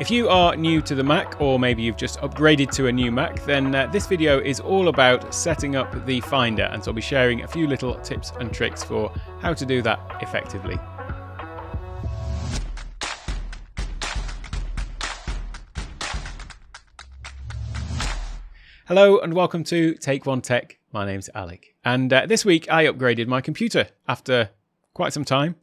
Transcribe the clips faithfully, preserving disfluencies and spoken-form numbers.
If you are new to the Mac, or maybe you've just upgraded to a new Mac, then uh, this video is all about setting up the Finder, and so I'll be sharing a few little tips and tricks for how to do that effectively. Hello and welcome to Take One Tech. My name's Alec, and uh, this week I upgraded my computer after quite some time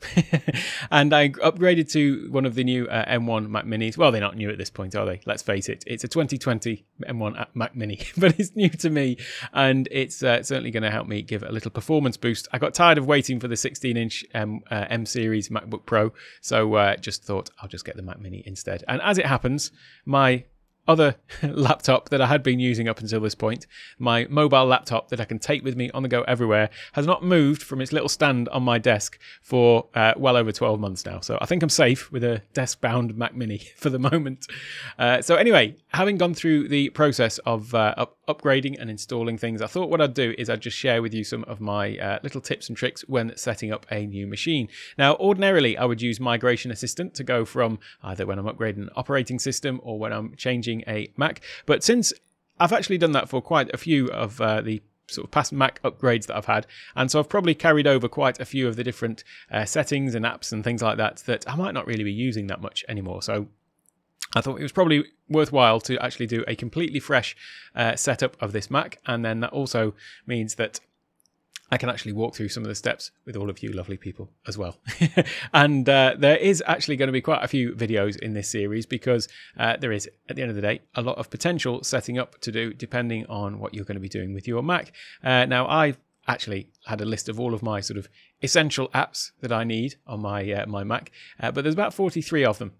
and I upgraded to one of the new uh, M one Mac Minis. Well, they're not new at this point, are they? Let's face it, it's a twenty twenty M one Mac Mini, but it's new to me, and it's uh, certainly going to help me give it a little performance boost. I got tired of waiting for the sixteen inch M, uh, M series MacBook Pro, so uh, just thought I'll just get the Mac Mini instead. And as it happens, my other laptop that I had been using up until this point, my mobile laptop that I can take with me on the go everywhere, has not moved from its little stand on my desk for uh, well over twelve months now. So I think I'm safe with a desk-bound Mac Mini for the moment. Uh, so anyway, having gone through the process of uh, up upgrading and installing things, I thought what I'd do is I'd just share with you some of my uh, little tips and tricks when setting up a new machine. Now, ordinarily, I would use Migration Assistant to go from either when I'm upgrading an operating system or when I'm changing a Mac, but since I've actually done that for quite a few of uh, the sort of past Mac upgrades that I've had, and so I've probably carried over quite a few of the different uh, settings and apps and things like that that I might not really be using that much anymore, so I thought it was probably worthwhile to actually do a completely fresh uh, setup of this Mac, and then that also means that I can actually walk through some of the steps with all of you lovely people as well. And uh, there is actually going to be quite a few videos in this series, because uh, there is, at the end of the day, a lot of potential setting up to do depending on what you're going to be doing with your Mac. Uh, now, I've actually had a list of all of my sort of essential apps that I need on my uh, my Mac, uh, but there's about forty-three of them.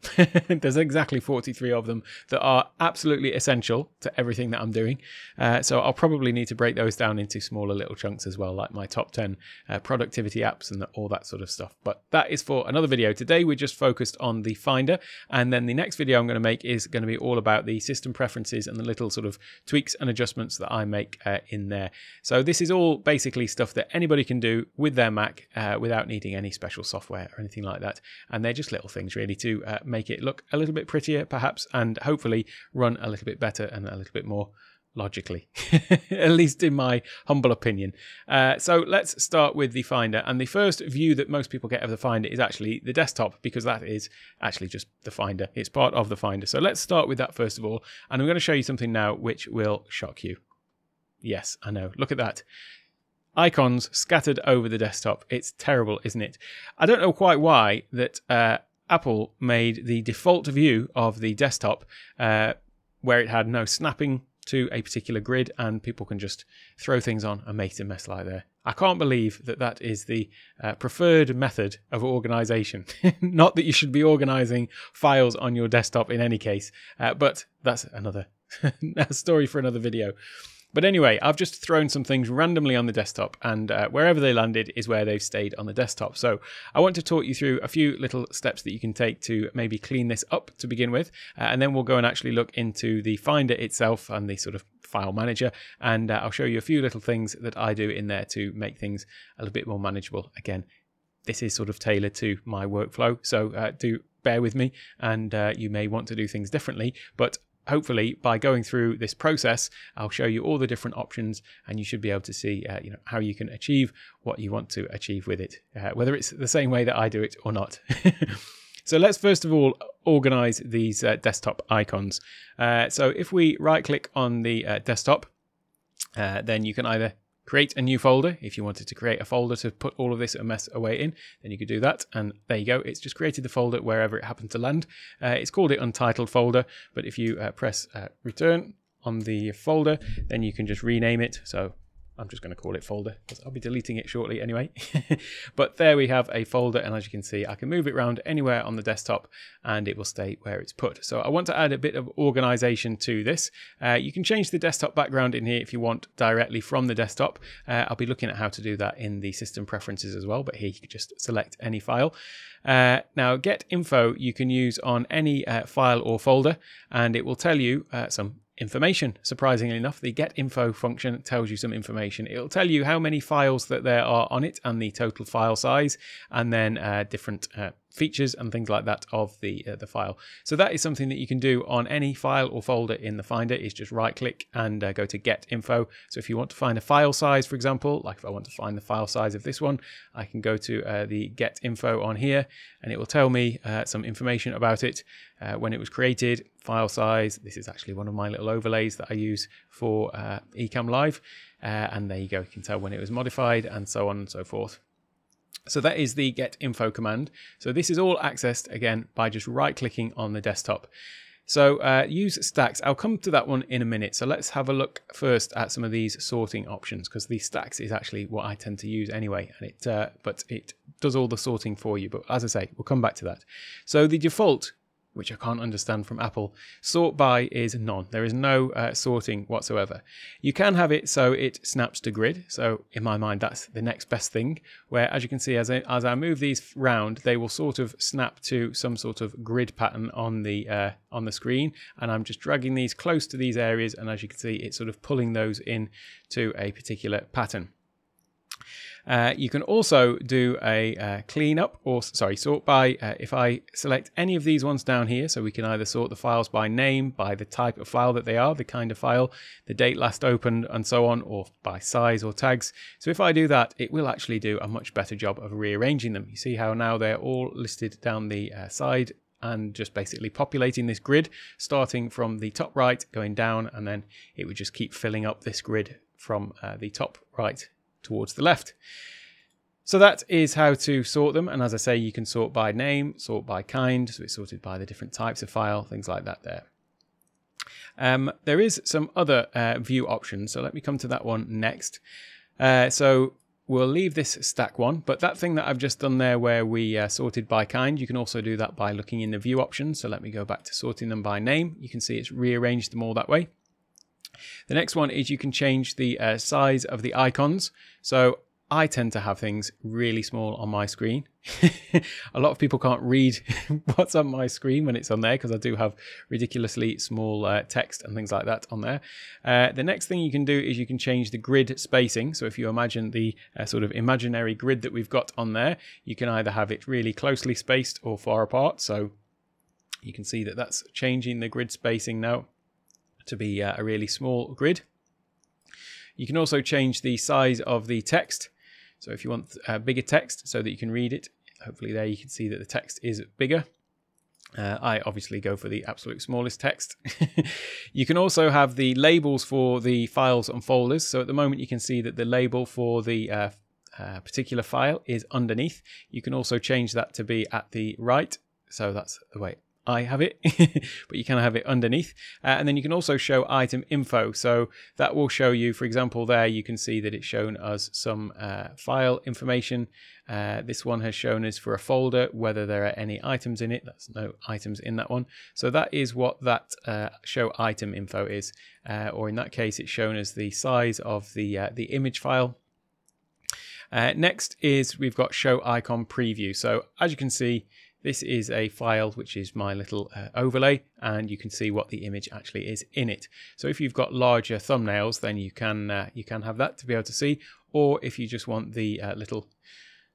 There's exactly forty-three of them that are absolutely essential to everything that I'm doing, uh, so I'll probably need to break those down into smaller little chunks as well, like my top ten uh, productivity apps and all that sort of stuff. But that is for another video. Today we're just focused on the Finder, and then the next video I'm going to make is going to be all about the system preferences and the little sort of tweaks and adjustments that I make uh, in there. So this is all basically stuff that anybody can do with their Mac Uh, without needing any special software or anything like that, and they're just little things really to uh, make it look a little bit prettier perhaps, and hopefully run a little bit better and a little bit more logically, at least in my humble opinion. Uh, so let's start with the Finder, and the first view that most people get of the Finder is actually the desktop, because that is actually just the Finder, it's part of the Finder. So let's start with that first of all, and I'm going to show you something now which will shock you. Yes, I know, look at that. Icons scattered over the desktop. It's terrible, isn't it? I don't know quite why that uh, Apple made the default view of the desktop uh, where it had no snapping to a particular grid, and people can just throw things on and make it a mess like that. I can't believe that that is the uh, preferred method of organization. Not that you should be organizing files on your desktop in any case, uh, but that's another story for another video. But anyway, I've just thrown some things randomly on the desktop, and uh, wherever they landed is where they've stayed on the desktop. So I want to talk you through a few little steps that you can take to maybe clean this up to begin with, uh, and then we'll go and actually look into the Finder itself and the sort of file manager, and uh, I'll show you a few little things that I do in there to make things a little bit more manageable. Again, this is sort of tailored to my workflow, so uh, do bear with me, and uh, you may want to do things differently, but hopefully by going through this process, I'll show you all the different options, and you should be able to see uh, you know, how you can achieve what you want to achieve with it, uh, whether it's the same way that I do it or not. So let's first of all organize these uh, desktop icons. Uh, so if we right click on the uh, desktop, uh, then you can either create a new folder. If you wanted to create a folder to put all of this mess away in, then you could do that. And there you go. It's just created the folder wherever it happened to land. Uh, it's called it Untitled Folder. But if you uh, press uh, return on the folder, then you can just rename it. So I'm just going to call it folder, because I'll be deleting it shortly anyway. But there we have a folder. And as you can see, I can move it around anywhere on the desktop and it will stay where it's put. So I want to add a bit of organization to this. Uh, you can change the desktop background in here if you want directly from the desktop. Uh, I'll be looking at how to do that in the system preferences as well. But here you can just select any file. Uh, now get info you can use on any uh, file or folder, and it will tell you uh, some information. Surprisingly enough, the get info function tells you some information. It'll tell you how many files that there are on it and the total file size, and then uh, different uh, features and things like that of the uh, the file. So that is something that you can do on any file or folder in the Finder, is just right click and uh, go to Get Info. So if you want to find a file size, for example, like if I want to find the file size of this one, I can go to uh, the Get Info on here, and it will tell me uh, some information about it, uh, when it was created, file size. This is actually one of my little overlays that I use for uh, Ecamm Live, uh, and there you go, you can tell when it was modified and so on and so forth. So that is the Get Info command. So this is all accessed again by just right clicking on the desktop. So uh, use stacks. I'll come to that one in a minute. So let's have a look first at some of these sorting options, because the stacks is actually what I tend to use anyway, and it uh, but it does all the sorting for you. But as I say, we'll come back to that. So the default, which I can't understand from Apple, sort by is none. There is no uh, sorting whatsoever. You can have it so it snaps to grid. So in my mind, that's the next best thing, where, as you can see, as I, as I move these round, they will sort of snap to some sort of grid pattern on the uh, on the screen. And I'm just dragging these close to these areas. And as you can see, it's sort of pulling those in to a particular pattern. Uh, you can also do a uh, cleanup, or sorry, sort by. Uh, if I select any of these ones down here, so we can either sort the files by name, by the type of file that they are, the kind of file, the date last opened and so on, or by size or tags. So if I do that, it will actually do a much better job of rearranging them. You see how now they're all listed down the uh, side, and just basically populating this grid, starting from the top right, going down, and then it would just keep filling up this grid from uh, the top right towards the left. So that is how to sort them. And as I say, you can sort by name, sort by kind, so it's sorted by the different types of file, things like that there. Um, there is some other uh, view options, so let me come to that one next. Uh, so we'll leave this stack one, but that thing that I've just done there where we uh, sorted by kind, you can also do that by looking in the view option. So let me go back to sorting them by name. You can see it's rearranged them all that way. The next one is you can change the uh, size of the icons. So I tend to have things really small on my screen. A lot of people can't read what's on my screen when it's on there, because I do have ridiculously small uh, text and things like that on there. Uh, the next thing you can do is you can change the grid spacing. So if you imagine the uh, sort of imaginary grid that we've got on there, you can either have it really closely spaced or far apart. So you can see that that's changing the grid spacing now to be a really small grid. You can also change the size of the text. So if you want a bigger text so that you can read it, hopefully there you can see that the text is bigger. Uh, I obviously go for the absolute smallest text. You can also have the labels for the files and folders. So at the moment you can see that the label for the uh, uh, particular file is underneath. You can also change that to be at the right. So that's the way I have it, but you can have it underneath. Uh, and then you can also show item info. So that will show you, for example, there you can see that it's shown us some uh, file information. Uh, this one has shown us for a folder, whether there are any items in it. That's no items in that one. So that is what that uh, show item info is. Uh, or in that case, it's shown as the size of the, uh, the image file. Uh, next is we've got show icon preview. So as you can see, this is a file which is my little uh, overlay, and you can see what the image actually is in it. So if you've got larger thumbnails, then you can uh, you can have that to be able to see, or if you just want the uh, little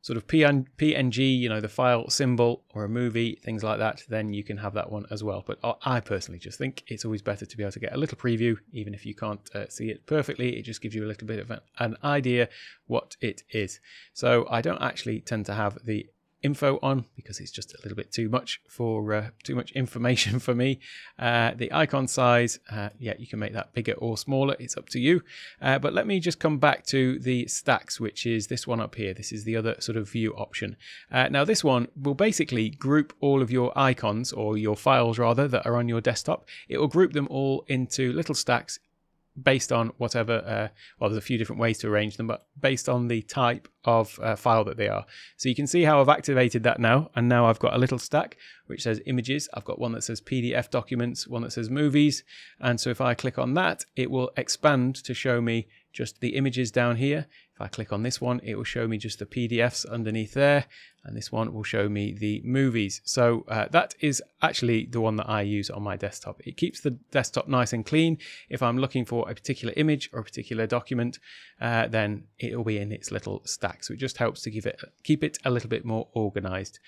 sort of P N G, you know, the file symbol or a movie, things like that, then you can have that one as well. But I personally just think it's always better to be able to get a little preview, even if you can't uh, see it perfectly. It just gives you a little bit of an, an idea what it is. So I don't actually tend to have the info on, because it's just a little bit too much for uh, too much information for me. Uh, the icon size, uh, yeah, you can make that bigger or smaller, it's up to you. Uh, but let me just come back to the stacks, which is this one up here. This is the other sort of view option. Uh, now this one will basically group all of your icons, or your files rather, that are on your desktop. It will group them all into little stacks based on whatever, uh, well, there's a few different ways to arrange them, but based on the type of uh, file that they are. So you can see how I've activated that now, and now I've got a little stack which says images. I've got one that says P D F documents, one that says movies, and so if I click on that, it will expand to show me just the images down here. If I click on this one, it will show me just the P D Fs underneath there, and this one will show me the movies. So uh, that is actually the one that I use on my desktop. It keeps the desktop nice and clean. If I'm looking for a particular image or a particular document, uh, then it will be in its little stack. So it just helps to give it, keep it a little bit more organized.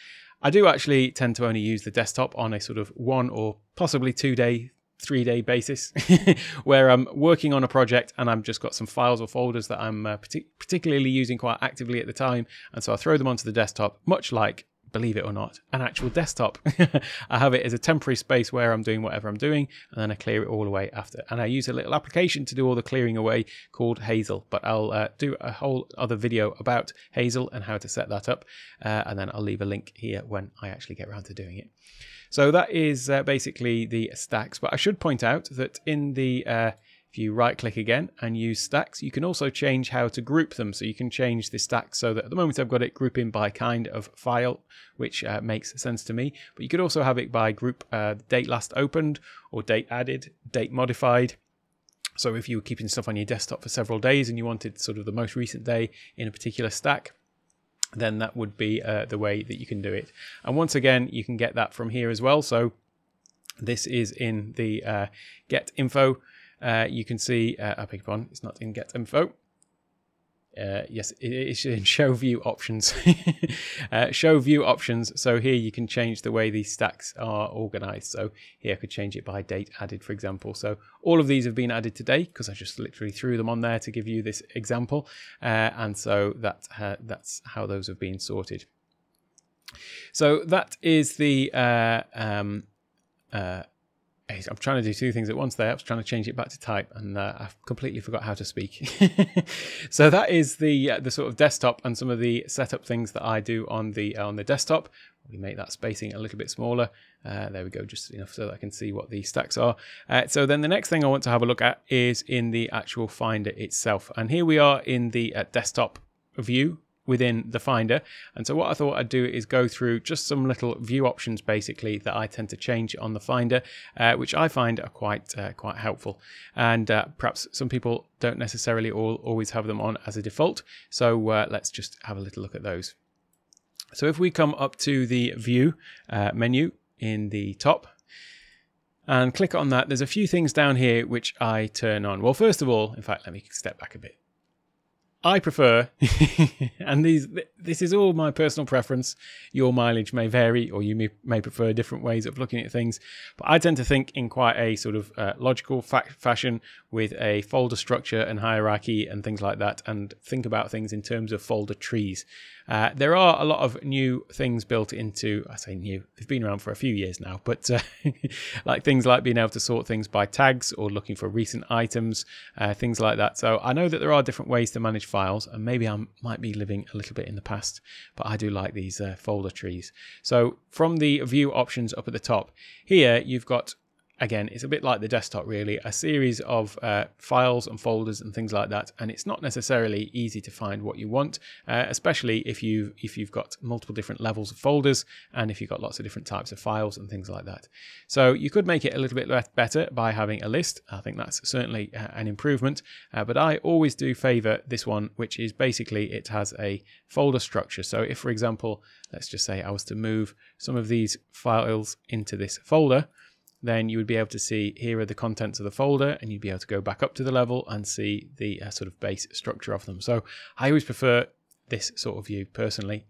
I do actually tend to only use the desktop on a sort of one or possibly two day three-day basis where I'm working on a project and I've just got some files or folders that I'm uh, partic particularly using quite actively at the time, and so I throw them onto the desktop, much like, believe it or not, an actual desktop. I have it as a temporary space where I'm doing whatever I'm doing, and then I clear it all away after. And I use a little application to do all the clearing away called Hazel, but I'll uh, do a whole other video about Hazel and how to set that up, uh, and then I'll leave a link here when I actually get around to doing it. So that is uh, basically the stacks, but I should point out that in the uh, if you right click again and use stacks, you can also change how to group them. So you can change the stacks so that at the moment I've got it grouping by kind of file, which uh, makes sense to me. But you could also have it by group uh, date last opened or date added, date modified. So if you were keeping stuff on your desktop for several days and you wanted sort of the most recent day in a particular stack, then that would be uh, the way that you can do it. And once again, you can get that from here as well. So this is in the uh, get info. Uh, you can see, uh, I picked one, it's not in get info. Uh, yes, it's in show view options. uh, show view options. So here you can change the way these stacks are organized. So here I could change it by date added, for example. So all of these have been added today because I just literally threw them on there to give you this example. Uh, and so that, uh, that's how those have been sorted. So that is the... Uh, um, uh, I'm trying to do two things at once there. I was trying to change it back to type, and uh, I've completely forgot how to speak. So that is the uh, the sort of desktop and some of the setup things that I do on the uh, on the desktop. We make that spacing a little bit smaller. Uh, there we go, just enough so that I can see what the stacks are. Uh, so then the next thing I want to have a look at is in the actual Finder itself, and here we are in the uh, desktop view within the Finder. And so what I thought I'd do is go through just some little view options basically that I tend to change on the Finder, uh, which I find are quite uh, quite helpful, and uh, perhaps some people don't necessarily all always have them on as a default. So uh, let's just have a little look at those. So if we come up to the view uh, menu in the top and click on that, there's a few things down here which I turn on. Well, first of all, in fact, let me step back a bit. I prefer, and these, this is all my personal preference, your mileage may vary or you may, may prefer different ways of looking at things, but I tend to think in quite a sort of uh, logical fa fashion with a folder structure and hierarchy and things like that, and think about things in terms of folder trees. Uh, there are a lot of new things built into, I say new, they've been around for a few years now, but uh, like things like being able to sort things by tags or looking for recent items, uh, things like that. So I know that there are different ways to manage files, and maybe I might be living a little bit in the past, but I do like these uh, folder trees. So from the view options up at the top here, you've got, again, it's a bit like the desktop really, a series of uh, files and folders and things like that, and it's not necessarily easy to find what you want, uh, especially if you if you've got multiple different levels of folders and if you've got lots of different types of files and things like that. So you could make it a little bit less better by having a list. I think that's certainly uh, an improvement, uh, but I always do favor this one, which is basically it has a folder structure. So if, for example, let's just say I was to move some of these files into this folder, then you would be able to see here are the contents of the folder, and you'd be able to go back up to the level and see the uh, sort of base structure of them. So I always prefer this sort of view personally.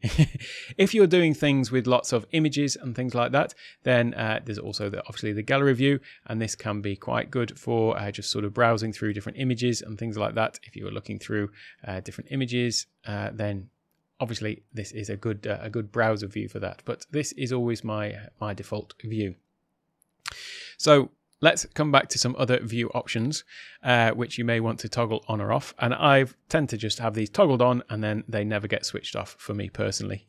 If you're doing things with lots of images and things like that, then uh, there's also the, obviously the gallery view, and this can be quite good for uh, just sort of browsing through different images and things like that. If you were looking through uh, different images, uh, then obviously this is a good uh, a good browser view for that. But this is always my my default view. So let's come back to some other view options, uh, which you may want to toggle on or off. And I tend to just have these toggled on, and then they never get switched off for me personally.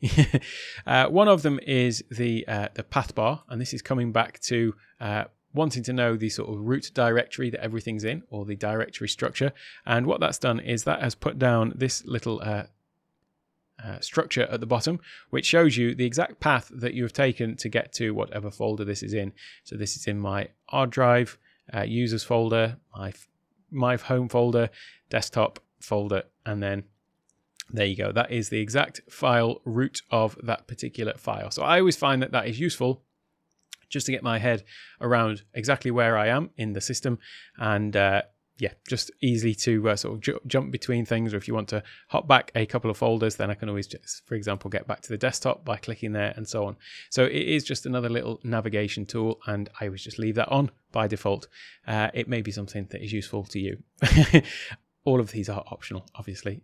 uh, one of them is the uh, the path bar, and this is coming back to uh, wanting to know the sort of root directory that everything's in, or the directory structure. And what that's done is that has put down this little uh, Uh, structure at the bottom, which shows you the exact path that you have taken to get to whatever folder this is in. So this is in my hard drive uh, users folder, my my home folder, desktop folder, and then there you go. That is the exact file root of that particular file. So I always find that that is useful just to get my head around exactly where I am in the system, and uh, yeah, just easy to uh, sort of ju jump between things, or if you want to hop back a couple of folders, then I can always just, for example, get back to the desktop by clicking there and so on. So it is just another little navigation tool, and I always just leave that on by default. Uh, it may be something that is useful to you. All of these are optional, obviously.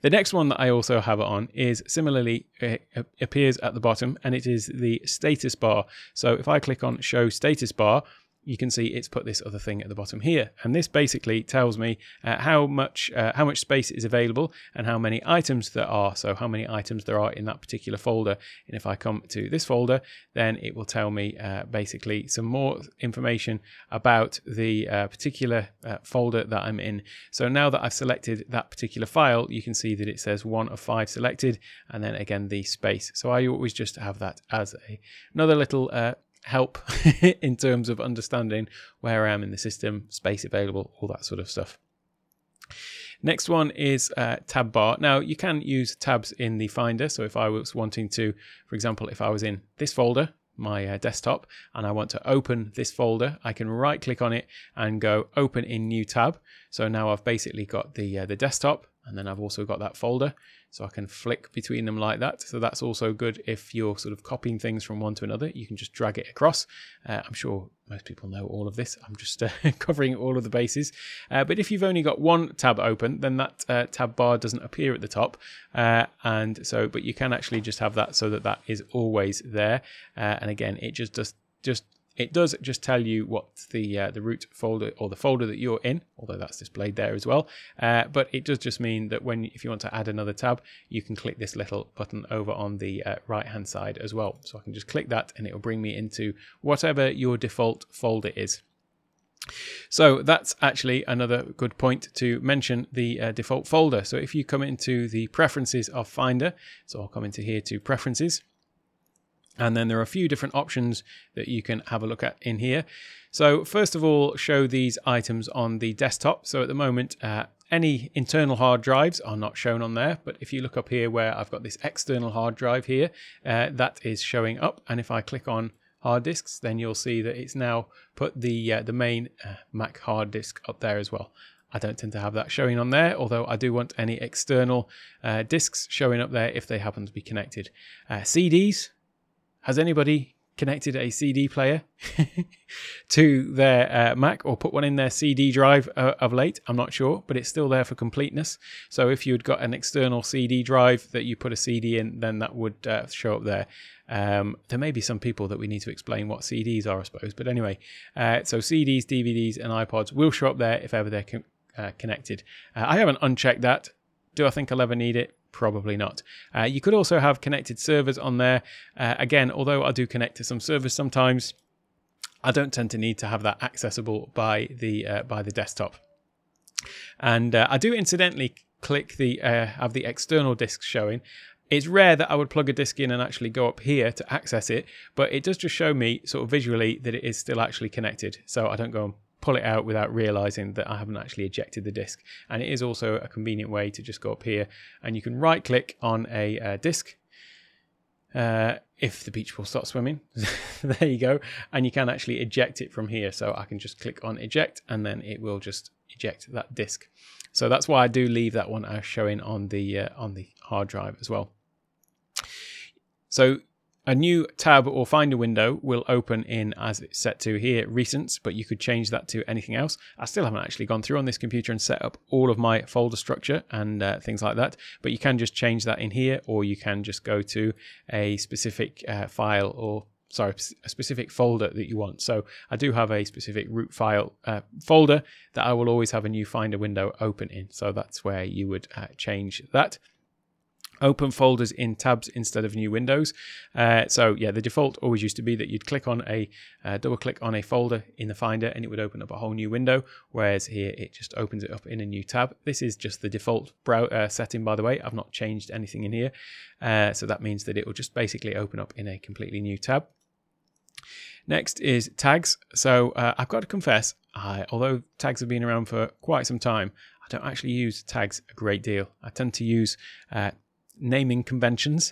The next one that I also have on is similarly it appears at the bottom, and it is the status bar. So if I click on show status bar, you can see it's put this other thing at the bottom here, and this basically tells me uh, how much uh, how much space is available and how many items there are. So how many items there are in that particular folder. And if I come to this folder, then it will tell me uh, basically some more information about the uh, particular uh, folder that I'm in. So now that I've selected that particular file, you can see that it says one of five selected, and then again the space. So I always just have that as a, another little Uh, help in terms of understanding where I am in the system, space available, all that sort of stuff. Next one is uh, tab bar. Now you can use tabs in the Finder. So if I was wanting to, for example, if I was in this folder, my uh, desktop, and I want to open this folder, I can right click on it and go open in new tab. So now I've basically got the, uh, the desktop, and then I've also got that folder. So I can flick between them like that. So that's also good if you're sort of copying things from one to another. You can just drag it across. Uh, I'm sure most people know all of this. I'm just uh, covering all of the bases. Uh, but if you've only got one tab open, then that uh, tab bar doesn't appear at the top. Uh, and so, but you can actually just have that so that that is always there. Uh, and again, it just does just. It does just tell you what the uh, the root folder or the folder that you're in, although that's displayed there as well. Uh, but it does just mean that when if you want to add another tab, you can click this little button over on the uh, right-hand side as well. So I can just click that and it will bring me into whatever your default folder is. So that's actually another good point to mention, the uh, default folder. So if you come into the preferences of Finder, so I'll come into here to preferences, and then there are a few different options that you can have a look at in here. So first of all, show these items on the desktop. So at the moment, uh, any internal hard drives are not shown on there. But if you look up here where I've got this external hard drive here, uh, that is showing up. And if I click on hard disks, then you'll see that it's now put the, uh, the main uh, Mac hard disk up there as well. I don't tend to have that showing on there, although I do want any external uh, disks showing up there if they happen to be connected. Uh, C Ds. Has anybody connected a C D player to their uh, Mac or put one in their C D drive uh, of late? I'm not sure, but it's still there for completeness. So if you'd got an external C D drive that you put a C D in, then that would uh, show up there. Um, there may be some people that we need to explain what C Ds are, I suppose. But anyway, uh, so C Ds, D V Ds and iPods will show up there if ever they're con uh, connected. Uh, I haven't unchecked that. Do I think I'll ever need it? Probably not. Uh, you could also have connected servers on there. Uh, again, although I do connect to some servers sometimes, I don't tend to need to have that accessible by the uh, by the desktop. And uh, I do incidentally click the uh, have the external disks showing. It's rare that I would plug a disk in and actually go up here to access it, but it does just show me sort of visually that it is still actually connected. So I don't go and pull it out without realizing that I haven't actually ejected the disk. And it is also a convenient way to just go up here and you can right click on a uh, disk uh, if the beach will stop swimming. There you go. And you can actually eject it from here. So I can just click on eject and then it will just eject that disk. So that's why I do leave that one as showing on the uh, on the hard drive as well. So a new tab or Finder window will open in, as it's set to here, Recents, but you could change that to anything else. I still haven't actually gone through on this computer and set up all of my folder structure and uh, things like that, but you can just change that in here, or you can just go to a specific uh, file or, sorry, a specific folder that you want. So I do have a specific root file uh, folder that I will always have a new Finder window open in. So that's where you would uh, change that. Open folders in tabs instead of new windows. Uh, so yeah, the default always used to be that you'd click on a uh, double click on a folder in the Finder and it would open up a whole new window, whereas here it just opens it up in a new tab. This is just the default brow uh, setting, by the way. I've not changed anything in here. Uh, so that means that it will just basically open up in a completely new tab. Next is tags. So uh, I've got to confess, I, although tags have been around for quite some time, I don't actually use tags a great deal. I tend to use uh, naming conventions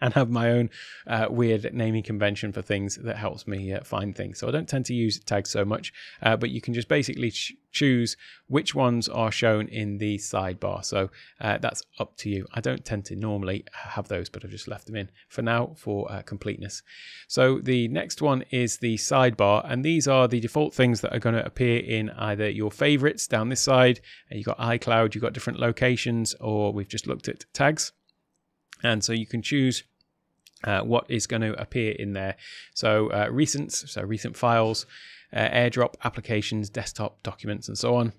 and have my own uh, weird naming convention for things that helps me uh, find things. So I don't tend to use tags so much, uh, but you can just basically ch choose which ones are shown in the sidebar. So uh, that's up to you. I don't tend to normally have those, but I've just left them in for now for uh, completeness. So the next one is the sidebar, and these are the default things that are going to appear in either your favorites down this side, and you've got iCloud, you've got different locations, or we've just looked at tags. And so you can choose uh, what is going to appear in there. So uh, recent, so recent files, uh, AirDrop, applications, desktop, documents, and so on.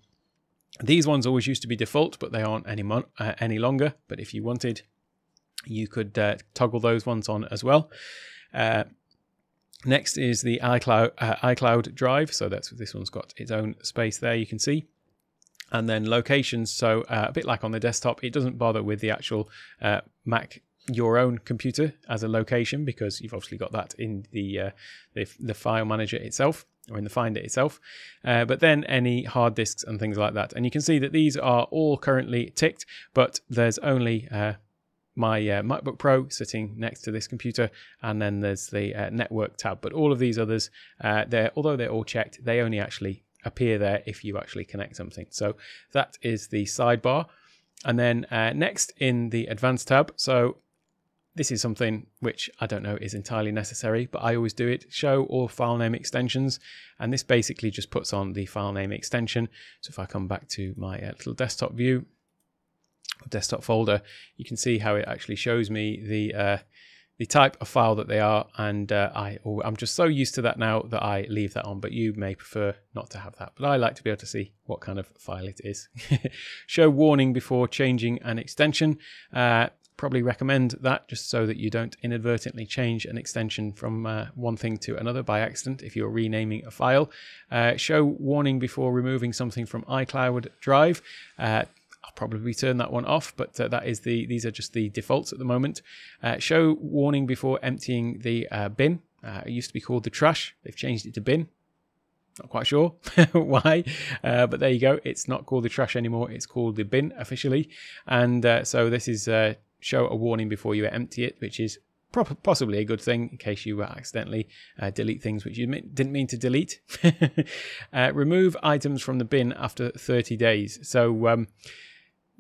These ones always used to be default, but they aren't any, mon uh, any longer. But if you wanted, you could uh, toggle those ones on as well. Uh, next is the iCloud, uh, iCloud Drive. So that's this one's got its own space there, you can see. And then locations, so uh, a bit like on the desktop, it doesn't bother with the actual uh, Mac, your own computer as a location, because you've obviously got that in the, uh, the, the file manager itself, or in the Finder itself, uh, but then any hard disks and things like that. And you can see that these are all currently ticked, but there's only uh, my uh, MacBook Pro sitting next to this computer, and then there's the uh, network tab. But all of these others, uh, they're, although they're all checked, they only actually appear there if you actually connect something. So that is the sidebar. And then uh, next in the advanced tab, so this is something which I don't know is entirely necessary, but I always do it, show all file name extensions. And this basically just puts on the file name extension. So if I come back to my uh, little desktop view, desktop folder, you can see how it actually shows me the uh, the type of file that they are, and uh, I, I'm just so used to that now that I leave that on, but you may prefer not to have that. But I like to be able to see what kind of file it is. Show warning before changing an extension. Uh, probably recommend that just so that you don't inadvertently change an extension from uh, one thing to another by accident if you're renaming a file. Uh, show warning before removing something from iCloud Drive. Uh, I'll probably turn that one off, but uh, that is the these are just the defaults at the moment. Uh, show warning before emptying the uh, bin. Uh, it used to be called the trash. They've changed it to bin. Not quite sure why, uh, but there you go. It's not called the trash anymore. It's called the bin officially. And uh, so this is uh, show a warning before you empty it, which is possibly a good thing in case you accidentally uh, delete things which you didn't mean to delete. uh, remove items from the bin after thirty days. So um,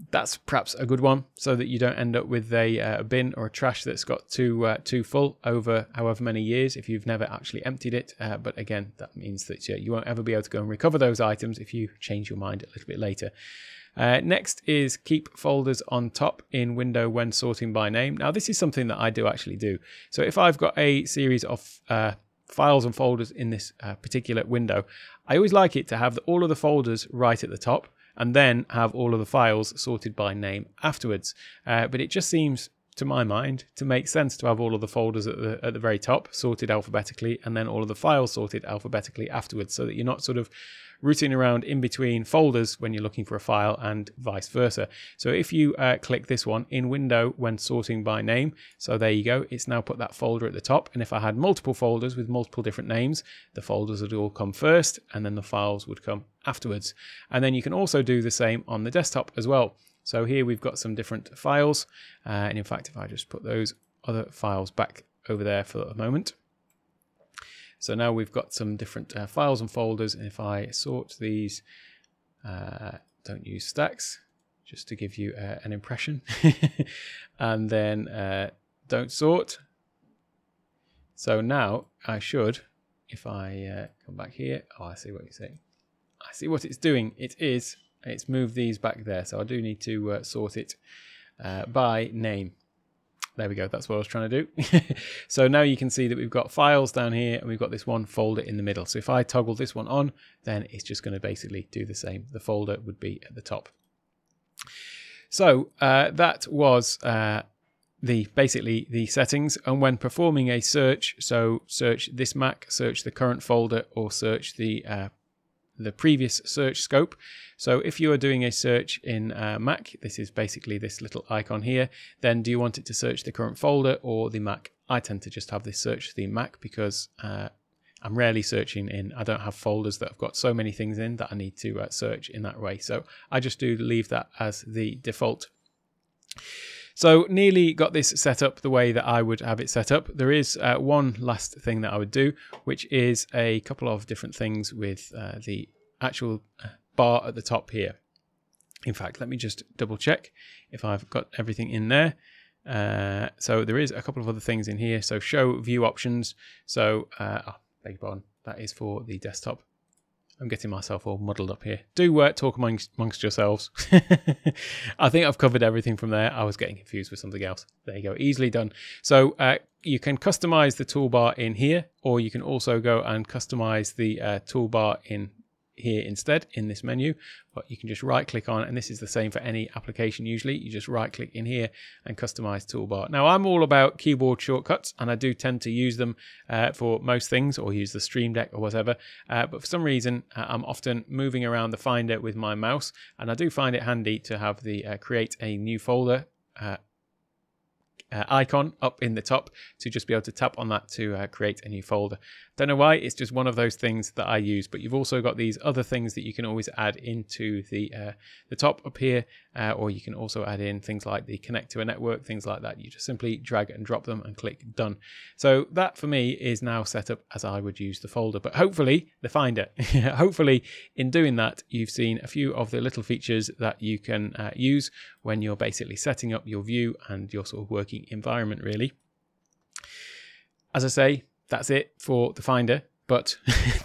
that's perhaps a good one, so that you don't end up with a uh, bin or a trash that's got too uh, too full over however many years if you've never actually emptied it. Uh, but again, that means that uh, you won't ever be able to go and recover those items if you change your mind a little bit later. Uh, next is keep folders on top in window when sorting by name. Now, this is something that I do actually do. So if I've got a series of uh, files and folders in this uh, particular window, I always like it to have the, all of the folders right at the top, and then have all of the files sorted by name afterwards. Uh, but it just seems, to my mind, to make sense to have all of the folders at the, at the very top sorted alphabetically, and then all of the files sorted alphabetically afterwards, so that you're not sort of rooting around in between folders when you're looking for a file and vice versa. So if you uh, click this one, in window when sorting by name, so there you go, it's now put that folder at the top. And if I had multiple folders with multiple different names, the folders would all come first and then the files would come afterwards. And then you can also do the same on the desktop as well. So here we've got some different files. Uh, and in fact, if I just put those other files back over there for a moment. So now we've got some different uh, files and folders. And if I sort these, uh, don't use stacks, just to give you uh, an impression. And then uh, don't sort. So now I should, if I uh, come back here, oh, I see what you're saying. I see what it's doing. It is, it's moved these back there. So I do need to uh, sort it uh, by name. There we go, that's what I was trying to do. So now you can see that we've got files down here and we've got this one folder in the middle. So if I toggle this one on, then it's just going to basically do the same. The folder would be at the top. So uh, that was uh, the basically the settings. And when performing a search, so search this Mac, search the current folder, or search the uh, the previous search scope. So if you are doing a search in uh, Mac, this is basically this little icon here, then do you want it to search the current folder or the Mac? I tend to just have this search the Mac because uh, I'm rarely searching in, I don't have folders that I've got so many things in that I need to uh, search in that way. So I just do leave that as the default. So nearly got this set up the way that I would have it set up. There is uh, one last thing that I would do, which is a couple of different things with uh, the actual bar at the top here. In fact, let me just double check if I've got everything in there. Uh, so there is a couple of other things in here. So show view options. So, uh, oh, beg your pardon, that is for the desktop. I'm getting myself all muddled up here. Do uh, talk amongst, amongst yourselves. I think I've covered everything from there. I was getting confused with something else. There you go, easily done. So uh, you can customize the toolbar in here, or you can also go and customize the uh, toolbar in here instead in this menu, but you can just right click on, and this is the same for any application usually, you just right click in here and customize toolbar. Now I'm all about keyboard shortcuts, and I do tend to use them uh, for most things, or use the Stream Deck or whatever, uh, but for some reason uh, I'm often moving around the Finder with my mouse, and I do find it handy to have the uh, create a new folder uh, Uh, icon up in the top to just be able to tap on that to uh, create a new folder. Don't know why, it's just one of those things that I use. But you've also got these other things that you can always add into the uh, the top up here, uh, or you can also add in things like the connect to a network, things like that. You just simply drag and drop them and click done. So that for me is now set up as I would use the folder, but hopefully the Finder hopefully in doing that you've seen a few of the little features that you can uh, use when you're basically setting up your view and your sort of working environment, really. As I say, that's it for the Finder, but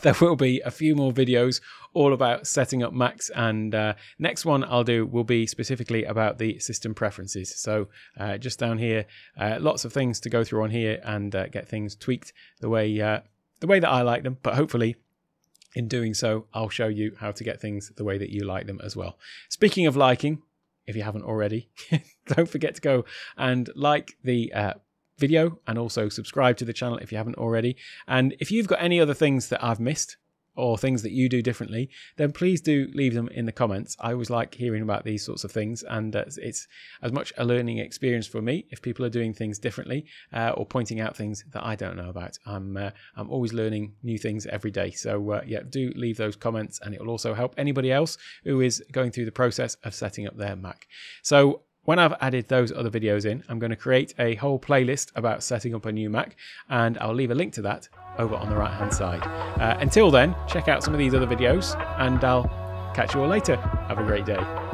there will be a few more videos all about setting up Macs, and uh, next one I'll do will be specifically about the system preferences. So uh, just down here, uh, lots of things to go through on here and uh, get things tweaked the way uh, the way that I like them, but hopefully in doing so I'll show you how to get things the way that you like them as well. Speaking of liking, if you haven't already, don't forget to go and like the uh, video, and also subscribe to the channel if you haven't already. And if you've got any other things that I've missed, or things that you do differently, then please do leave them in the comments. I always like hearing about these sorts of things, and uh, it's as much a learning experience for me if people are doing things differently uh, or pointing out things that I don't know about. I'm uh, I'm always learning new things every day. So uh, yeah, do leave those comments, and it will also help anybody else who is going through the process of setting up their Mac. So when I've added those other videos in, I'm going to create a whole playlist about setting up a new Mac, and I'll leave a link to that over on the right hand side. Uh, until then, check out some of these other videos, and I'll catch you all later. Have a great day.